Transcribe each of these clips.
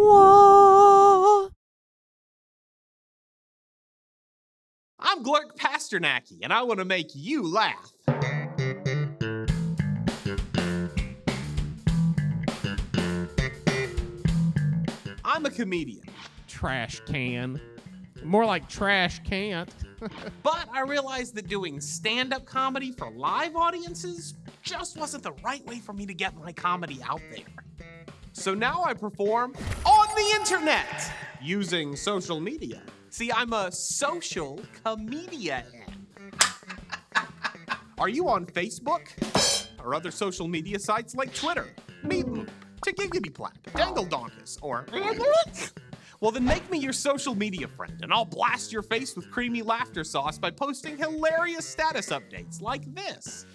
Whoa. I'm Glirk Pasternakky, and I want to make you laugh. I'm a comedian. Trash can. More like trash can't. But I realized that doing stand-up comedy for live audiences just wasn't the right way for me to get my comedy out there. So now I perform on the internet using social media. See, I'm a social comedian. Are you on Facebook or other social media sites like Twitter, Meepoop, Tickety Plack, Dangle Donkus, or... Well, then make me your social media friend, and I'll blast your face with creamy laughter sauce by posting hilarious status updates like this.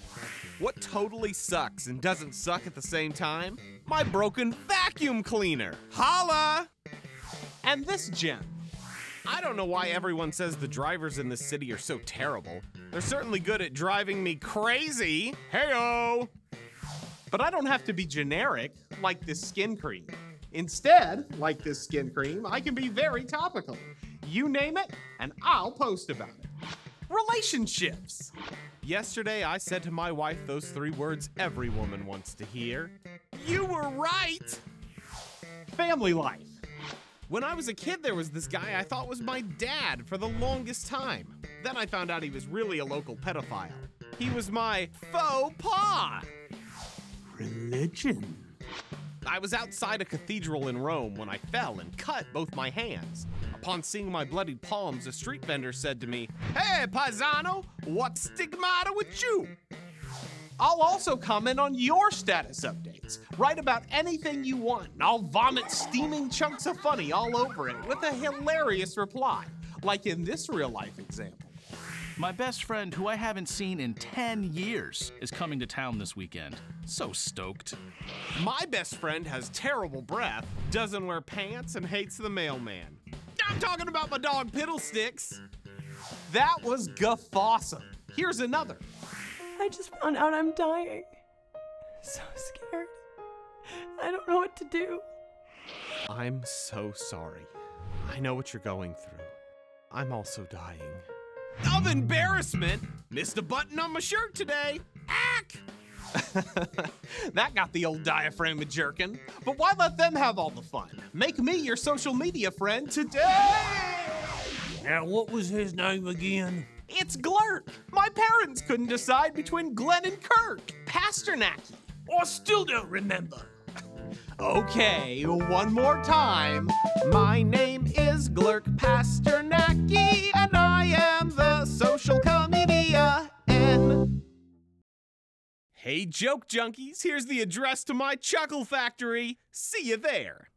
What totally sucks and doesn't suck at the same time? My broken vacuum cleaner. Holla! And this gem. I don't know why everyone says the drivers in this city are so terrible. They're certainly good at driving me crazy. Heyo! But I don't have to be generic like this skin cream. Instead, like this skin cream, I can be very topical. You name it, and I'll post about it. Relationships. Yesterday, I said to my wife those three words every woman wants to hear. You were right. Family life. When I was a kid, there was this guy I thought was my dad for the longest time. Then I found out he was really a local pedophile. He was my faux pas. Religion. I was outside a cathedral in Rome when I fell and cut both my hands. Upon seeing my bloodied palms, a street vendor said to me, "Hey, paisano, what stigmata with you?" I'll also comment on your status updates. Write about anything you want, and I'll vomit steaming chunks of funny all over it with a hilarious reply, like in this real-life example. My best friend, who I haven't seen in 10 years, is coming to town this weekend. So stoked. My best friend has terrible breath, doesn't wear pants, and hates the mailman. I'm talking about my dog, Piddlesticks. That was guffawsome. Here's another. I just found out I'm dying. So scared. I don't know what to do. I'm so sorry. I know what you're going through. I'm also dying. Of embarrassment, missed a button on my shirt today. Ack! That got the old diaphragm a jerkin. But why let them have all the fun? Make me your social media friend today! Now, what was his name again? It's Glirk. My parents couldn't decide between Glenn and Kirk. Pasternakky. I still don't remember. Okay, one more time. My name is Glirk Pasternakky, and I am the social comedian. Hey, joke junkies, here's the address to my Chuckle Factory. See you there.